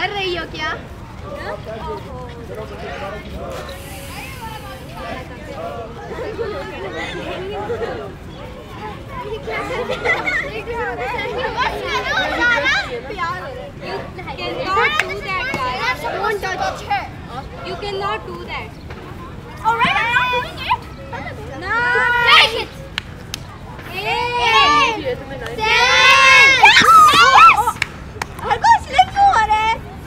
डर रही हो क्या? You cannot do that.